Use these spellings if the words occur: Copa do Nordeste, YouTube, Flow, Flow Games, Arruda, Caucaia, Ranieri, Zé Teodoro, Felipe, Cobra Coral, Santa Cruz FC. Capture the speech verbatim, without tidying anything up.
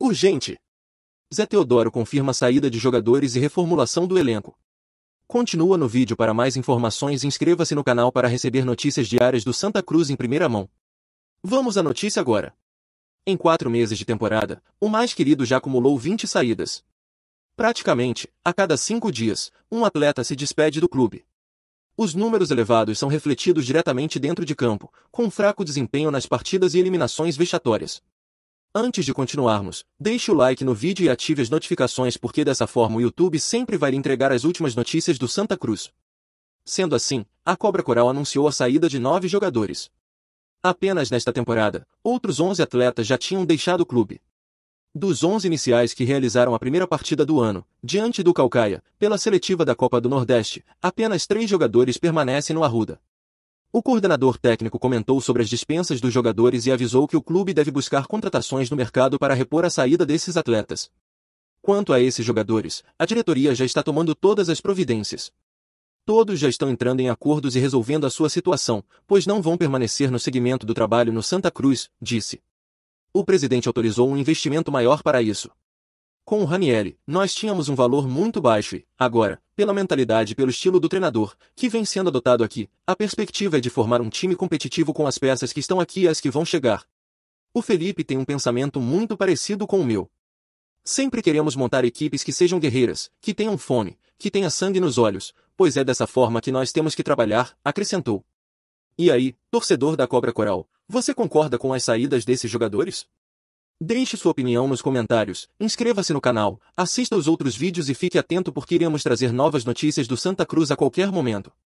Urgente! Zé Teodoro confirma a saída de jogadores e reformulação do elenco. Continua no vídeo para mais informações e inscreva-se no canal para receber notícias diárias do Santa Cruz em primeira mão. Vamos à notícia agora. Em quatro meses de temporada, o mais querido já acumulou vinte saídas. Praticamente, a cada cinco dias, um atleta se despede do clube. Os números elevados são refletidos diretamente dentro de campo, com fraco desempenho nas partidas e eliminações vexatórias. Antes de continuarmos, deixe o like no vídeo e ative as notificações porque dessa forma o YouTube sempre vai lhe entregar as últimas notícias do Santa Cruz. Sendo assim, a Cobra Coral anunciou a saída de nove jogadores. Apenas nesta temporada, outros onze atletas já tinham deixado o clube. Dos onze iniciais que realizaram a primeira partida do ano, diante do Caucaia, pela seletiva da Copa do Nordeste, apenas três jogadores permanecem no Arruda. O coordenador técnico comentou sobre as dispensas dos jogadores e avisou que o clube deve buscar contratações no mercado para repor a saída desses atletas. Quanto a esses jogadores, a diretoria já está tomando todas as providências. Todos já estão entrando em acordos e resolvendo a sua situação, pois não vão permanecer no segmento do trabalho no Santa Cruz, disse. O presidente autorizou um investimento maior para isso. Com o Ranieri, nós tínhamos um valor muito baixo e, agora, pela mentalidade e pelo estilo do treinador, que vem sendo adotado aqui, a perspectiva é de formar um time competitivo com as peças que estão aqui e as que vão chegar. O Felipe tem um pensamento muito parecido com o meu. Sempre queremos montar equipes que sejam guerreiras, que tenham fome, que tenha sangue nos olhos, pois é dessa forma que nós temos que trabalhar, acrescentou. E aí, torcedor da Cobra Coral, você concorda com as saídas desses jogadores? Deixe sua opinião nos comentários, inscreva-se no canal, assista os outros vídeos e fique atento porque iremos trazer novas notícias do Santa Cruz a qualquer momento.